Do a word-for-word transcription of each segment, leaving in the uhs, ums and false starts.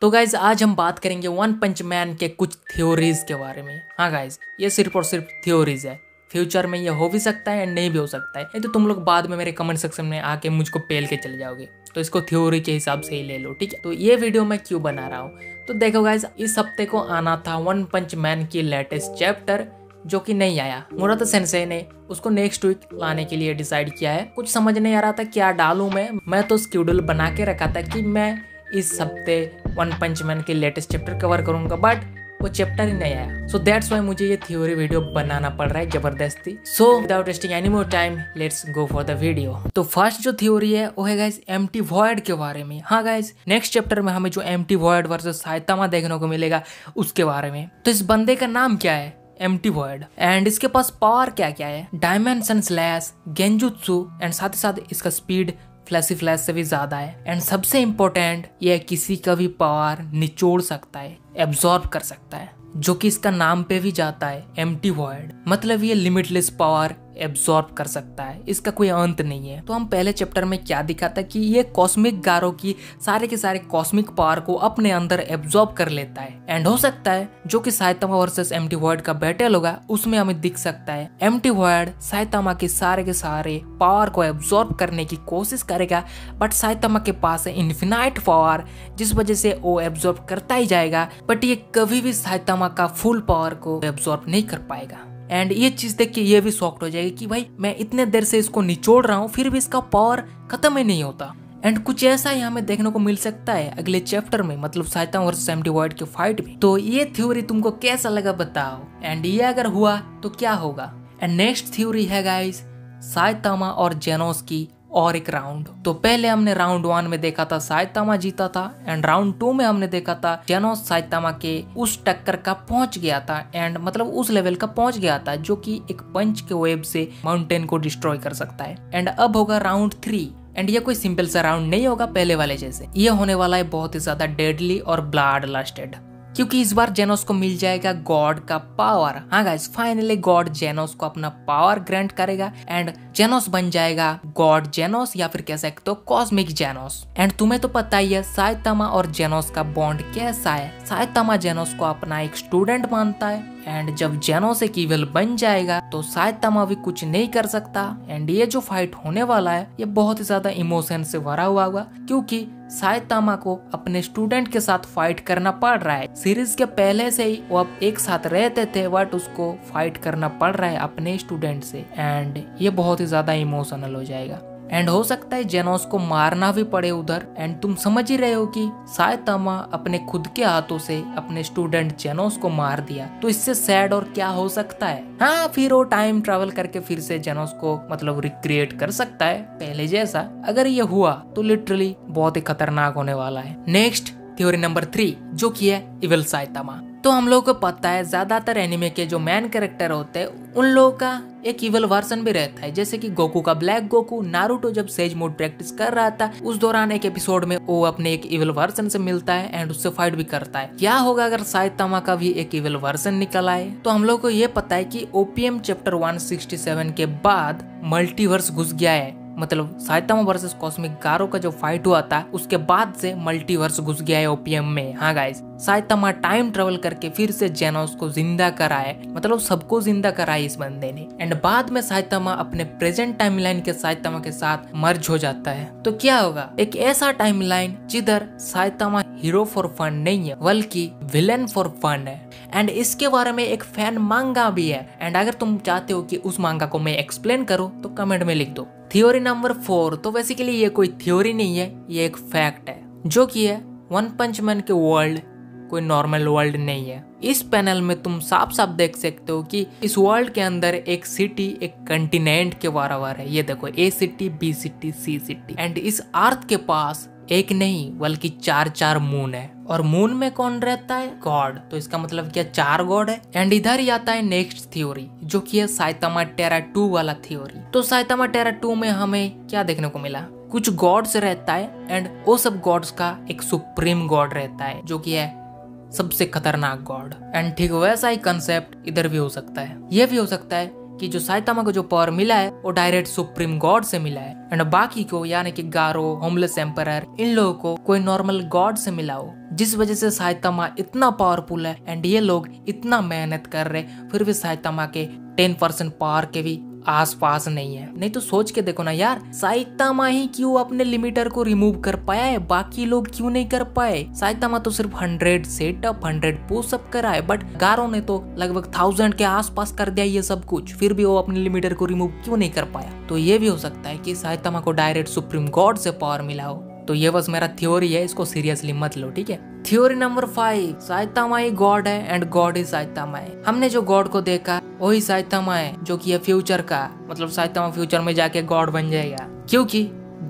तो गाइज आज हम बात करेंगे वन पंच मैन के कुछ थ्योरीज के बारे में। हाँ गाइज, ये सिर्फ और सिर्फ थ्योरीज है, फ्यूचर में ये हो भी सकता है नहीं भी हो सकता है, नहीं तो तुम लोग बाद में मेरे कमेंट सेक्शन में आके मुझको पेल के चले जाओगे, तो इसको थ्योरी के हिसाब से ही ले लो, ठीक है। तो ये वीडियो मैं क्यों बना रहा हूँ, तो देखो गाइज, इस हफ्ते को आना था वन पंच मैन की लेटेस्ट चैप्टर, जो कि नहीं आया। मुराता सेंसेई ने उसको नेक्स्ट वीक लाने के लिए डिसाइड किया है। कुछ समझ नहीं आ रहा था क्या डालूं मैं मैं तो शेड्यूल बना के रखा था कि मैं इस हफ्ते वन पंच मैन के लेटेस्ट चैप्टर कवर करूंगा, बट वो चैप्टर ही नहीं आया। सो दैट्स व्हाई मुझे ये थ्योरी वीडियो बनाना पड़ रहा है जबरदस्ती। So without wasting any more time, let's go for the video. तो फर्स्ट जो थ्योरी है वो है गाइस एम्प्टी वॉइड के बारे में। हाँ गाइस, नेक्स्ट चैप्टर में हमें जो एम्प्टी वॉइड वर्सेस साइतामा देखने को मिलेगा उसके बारे में। तो इस बंदे का नाम क्या है? Empty void. एंड इसके पास पावर क्या क्या है? डायमेंशन स्लैश, गेंजुत्सु, एंड साथ ही साथ इसका स्पीड फ्लैशी फ्लैश से भी ज्यादा है। एंड सबसे इम्पोर्टेंट, यह किसी का भी पावर निचोड़ सकता है, एब्जॉर्ब कर सकता है, जो कि इसका नाम पे भी जाता है, एम्प्टी वॉइड, मतलब ये लिमिटलेस पावर एब्जॉर्ब कर सकता है, इसका कोई अंत नहीं है। तो हम पहले चैप्टर में क्या दिखा था कि ये कॉस्मिक गारो की सारे के सारे कॉस्मिक पावर को अपने अंदर एब्जॉर्ब कर लेता है। एंड हो सकता है जो कि साइतामा वर्सेस एम्प्टी वॉइड का बैटल होगा उसमें हमें दिख सकता है एम्प्टी वॉइड साइतामा के सारे के सारे पावर को एब्जॉर्ब करने की कोशिश करेगा, बट साइतामा के पास है इन्फिनाइट पावर, जिस वजह से वो एब्जॉर्ब करता ही जाएगा, बट ये कभी भी साइतामा का फुल पावर को एब्जॉर्ब नहीं कर पाएगा। एंड ये चीज देख के ये भी शॉक्ड हो जाएगी कि भाई मैं इतने देर से इसको निचोड़ रहा हूँ फिर भी इसका पावर खत्म ही नहीं होता। एंड कुछ ऐसा ही हमें देखने को मिल सकता है अगले चैप्टर में, मतलब साइतामा वर्सेस एम्प्टी वॉइड के फाइट में। तो ये थ्योरी तुमको कैसा लगा बताओ, एंड ये अगर हुआ तो क्या होगा। एंड नेक्स्ट थ्योरी है गाइस साइतामा और जेनोस की और एक राउंड। तो पहले हमने राउंड वन में देखा था साइतामा जीता था, एंड राउंड टू में हमने देखा था जेनोस साइतामा के उस टक्कर का पहुंच गया था, एंड मतलब उस लेवल का पहुंच गया था जो कि एक पंच के वेव से माउंटेन को डिस्ट्रॉय कर सकता है। एंड अब होगा राउंड थ्री, एंड ये कोई सिंपल सा राउंड नहीं होगा पहले वाले जैसे, ये होने वाला है बहुत ही ज्यादा डेडली और ब्लड लस्टेड, क्योंकि इस बार जेनोस को मिल जाएगा गॉड का पावर। हाँ गाइस, फाइनली गॉड जेनोस को अपना पावर ग्रांट करेगा, एंड जेनोस बन जाएगा गॉड जेनोस, या फिर कह सकते हो कॉस्मिक जेनोस। एंड तुम्हें तो पता ही है साइतामा और जेनोस का बॉन्ड कैसा है, साइतामा जेनोस को अपना एक स्टूडेंट मानता है, एंड जब जेनोस एक इविल बन जाएगा तो साइतामा भी कुछ नहीं कर सकता। एंड ये जो फाइट होने वाला है ये बहुत ही ज्यादा इमोशन से भरा हुआ होगा, क्योंकि साइतामा को अपने स्टूडेंट के साथ फाइट करना पड़ रहा है। सीरीज के पहले से ही वो अब एक साथ रहते थे, बट उसको फाइट करना पड़ रहा है अपने स्टूडेंट से, एंड ये बहुत ही ज्यादा इमोशनल हो जाएगा। एंड हो सकता है जेनोस को मारना भी पड़े उधर। एंड तुम समझ ही रहे हो कि साइतामा अपने खुद के हाथों से अपने स्टूडेंट जेनोस को मार दिया, तो इससे सैड और क्या हो सकता है। हाँ, फिर वो टाइम ट्रैवल करके फिर से जेनोस को मतलब रिक्रिएट कर सकता है पहले जैसा। अगर ये हुआ तो लिटरली बहुत ही खतरनाक होने वाला है। नेक्स्ट थ्योरी नंबर थ्री, जो की है इविल साइतामा। तो हम लोगों को पता है ज्यादातर एनिमे के जो मेन कैरेक्टर होते हैं उन लोगों का एक इविल वर्जन भी रहता है, जैसे कि गोकू का ब्लैक गोकू। नारुतो जब सेज मोड प्रैक्टिस कर रहा था उस दौरान एक एपिसोड में वो अपने एक इविल वर्जन से मिलता है एंड उससे फाइट भी करता है। क्या होगा अगर साइतामा का भी एक इविल वर्जन निकल आए? तो हम लोग को ये पता है कि ओपीएम चैप्टर एक सौ सरसठ के बाद मल्टीवर्स घुस गया है, मतलब साइतामा वर्सेस कॉस्मिक गारो का जो फाइट हुआ था उसके बाद से मल्टीवर्स घुस गया है ओपीएम में। हाँ गाइस, साइतामा टाइम ट्रेवल करके फिर से जेनोस को जिंदा कराए, मतलब सबको जिंदा कराए इस बंदे ने। एंड बाद में साइतामा अपने प्रेजेंट टाइमलाइन के साइतामा के साथ मर्ज हो जाता है। तो क्या होगा? एक ऐसा टाइमलाइन जिधर साइतामा हीरो फॉर फन नहीं है बल्कि विलेन फॉर फन है। एंड इसके बारे में एक फैन मांगा भी है, एंड अगर तुम चाहते हो कि उस मांगा को मैं एक्सप्लेन करूँ तो कमेंट में लिख दो। थ्योरी नंबर फोर, तो बेसिकली ये कोई थ्योरी नहीं है, ये एक फैक्ट है, जो कि है वन पंच मैन के वर्ल्ड कोई नॉर्मल वर्ल्ड नहीं है। इस पैनल में तुम साफ साफ देख सकते हो कि इस वर्ल्ड के अंदर एक सिटी एक कंटिनेंट के बराबर है। ये देखो, A city, B city, C city, and इस अर्थ के पास एक नहीं बल्कि चार चार मून है, और मून में कौन रहता है? गॉड। तो इसका मतलब क्या चार गॉड है। एंड इधर ही आता है नेक्स्ट थ्योरी, जो कि है साइतामा टेरा टू वाला थ्योरी। तो साइतामा टेरा टू में हमें क्या देखने को मिला? कुछ गॉड्स रहता है, एंड वो सब गॉड्स का एक सुप्रीम गॉड रहता है जो कि है सबसे खतरनाक गॉड। एंड ठीक वैसा ही कंसेप्ट इधर भी हो सकता है। यह भी हो सकता है कि जो साइतामा को जो पावर मिला है वो डायरेक्ट सुप्रीम गॉड से मिला है, एंड बाकी को यानी कि गारो, होमलेस एम्परर, इन लोगों को कोई नॉर्मल गॉड से मिला हो, जिस वजह से साइतामा इतना पावरफुल है। एंड ये लोग इतना मेहनत कर रहे फिर भी साइतामा के टेन परसेंट पावर के भी आसपास नहीं है। नहीं तो सोच के देखो ना यार, साइतामा ही क्यों अपने लिमिटर को रिमूव कर पाया है, बाकी लोग क्यों नहीं कर पाए। साइतामा तो सिर्फ हंड्रेड सेटअप, हंड्रेड पुशअप करा है, बट गारो ने तो लगभग थाउजेंड के आसपास कर दिया ये सब कुछ, फिर भी वो अपने लिमिटर को रिमूव क्यों नहीं कर पाया। तो ये भी हो सकता है कि साइतामा को डायरेक्ट सुप्रीम गॉड से पावर मिला हो। तो ये बस मेरा थ्योरी है, इसको सीरियसली मत लो, ठीक है। थ्योरी नंबर फाइव, साइतामा ही गॉड है एंड गॉड ही साइतामा है। हमने जो गॉड को देखा वही साइतामा है, जो कि है फ्यूचर का, मतलब साइतामा फ्यूचर में जाके गॉड बन जाएगा, क्योंकि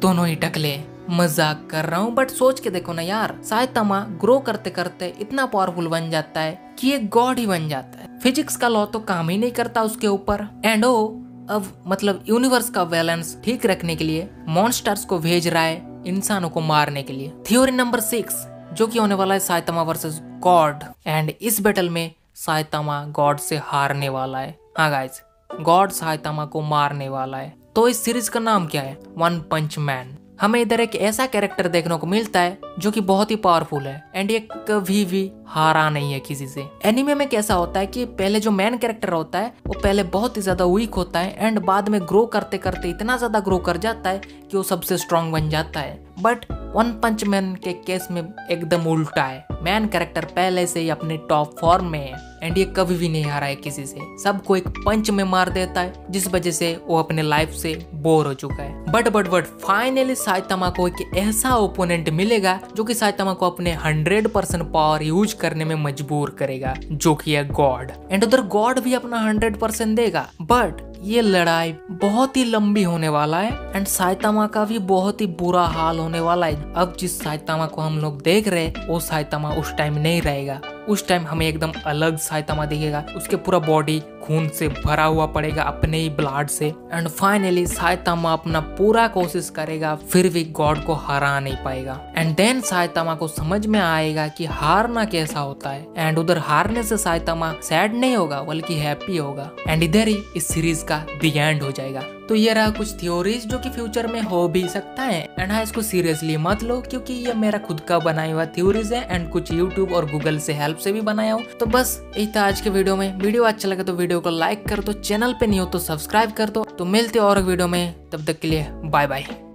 दोनों ही टकले। मजाक कर रहा हूँ, बट सोच के देखो ना यार, साइतामा ग्रो करते करते इतना पावरफुल बन जाता है कि ये गॉड ही बन जाता है। फिजिक्स का लॉ तो काम ही नहीं करता उसके ऊपर। एंड ओ अब मतलब यूनिवर्स का बैलेंस ठीक रखने के लिए मॉन्स्टर्स को भेज रहा है इंसानों को मारने के लिए। थ्योरी नंबर सिक्स, जो कि होने वाला है साइतामा वर्सेस गॉड, एंड इस बैटल में साइतामा गॉड से हारने वाला है। हाँ गाइस, गॉड साइतामा को मारने वाला है। तो इस सीरीज का नाम क्या है? वन पंच मैन। हमें इधर एक ऐसा कैरेक्टर देखने को मिलता है जो कि बहुत ही पावरफुल है, एंड ये कभी भी हारा नहीं है किसी से। एनीमे में कैसा होता है कि पहले जो मेन कैरेक्टर होता है वो पहले बहुत ही ज्यादा वीक होता है, एंड बाद में ग्रो करते करते इतना ज्यादा ग्रो कर जाता है कि वो सबसे स्ट्रांग बन जाता है। बट वन पंच मैन के केस में एकदम उल्टा है, मैन कैरेक्टर पहले से ही अपने टॉप फॉर्म में है, एंड ये कभी भी नहीं हारा है किसी से, सबको एक पंच में मार देता है, जिस वजह से वो अपने लाइफ से बोर हो चुका है। But but but finally Saitama को एक ऐसा ओपोनेंट मिलेगा जो कि साइतामा को अपने हंड्रेड परसेंट पावर यूज करने में मजबूर करेगा, जो कि है गॉड। एंड उधर गॉड भी अपना हंड्रेड परसेंट देगा, बट ये लड़ाई बहुत ही लंबी होने वाला है, एंड साइतामा का भी बहुत ही बुरा हाल होने वाला है। अब जिस साइतामा को हम लोग देख रहे हैं वो साइतामा उस टाइम नहीं रहेगा। उस टाइम हमें एकदम अलग साइतामा दिखेगा, उसके पूरा बॉडी खून से भरा हुआ पड़ेगा, अपने ही ब्लड से। एंड फाइनली साइतामा अपना पूरा कोशिश करेगा फिर भी गॉड को हरा नहीं पाएगा। एंड देन साइतामा को समझ में आएगा कि हारना कैसा होता है। एंड उधर हारने से साइतामा सैड नहीं होगा बल्कि हैप्पी होगा। एंड इधर ही इस सीरीज का दी एंड हो जाएगा। तो ये रहा कुछ थ्योरीज जो कि फ्यूचर में हो भी सकता है। एंड हाँ, इसको सीरियसली मत लो, क्योंकि ये मेरा खुद का बनाया हुआ थ्योरीज है, एंड कुछ यूट्यूब और गूगल से हेल्प से भी बनाया हूँ। तो बस यही था आज के वीडियो में। वीडियो अच्छा लगे तो वीडियो को लाइक कर दो, चैनल पे नहीं हो तो सब्सक्राइब कर दो। तो मिलते और वीडियो में, तब तक के लिए बाय बाय।